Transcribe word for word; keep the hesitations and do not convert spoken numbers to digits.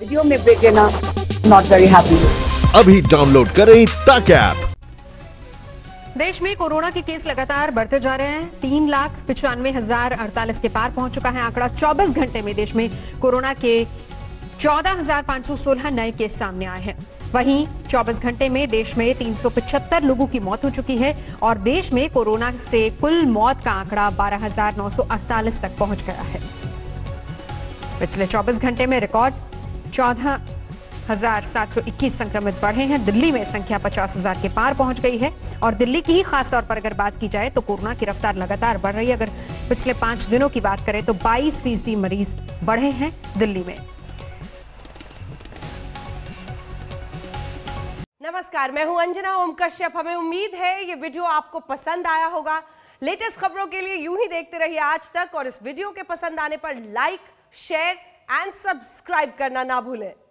Video में break लेना not very happy. अभी डाउनलोड करें तक ऐप। देश में कोरोना के केस लगातार बढ़ते जा रहे हैं। तीन लाख पिचानवे हजार अड़तालीस के पार पहुंच चुका है आंकड़ा। चौबीस घंटे में देश में कोरोना के चौदह हजार पांच सौ सोलह नए केस सामने आए हैं। वहीं चौबीस घंटे में देश में तीन सौ पचहत्तर लोगों की मौत हो चुकी है और देश में कोरोना से कुल मौत का आंकड़ा बारह हजार नौ सौ अड़तालीस तक पहुंच गया है। पिछले चौबीस घंटे में रिकॉर्ड चौदह हजार सात सौ इक्कीस संक्रमित बढ़े हैं। दिल्ली में संख्या पचास हजार के पार पहुंच गई है और दिल्ली की ही खास तौर पर अगर बात की जाए तो कोरोना की रफ्तार लगातार बढ़ रही है। अगर पिछले पांच दिनों की बात करें तो बाईस फीसदी मरीज बढ़े हैं दिल्ली में। नमस्कार, मैं हूं अंजना ओम कश्यप। हमें उम्मीद है ये वीडियो आपको पसंद आया होगा। लेटेस्ट खबरों के लिए यूं ही देखते रहिए आज तक और इस वीडियो के पसंद आने पर लाइक, शेयर एंड सब्सक्राइब करना ना भूलें।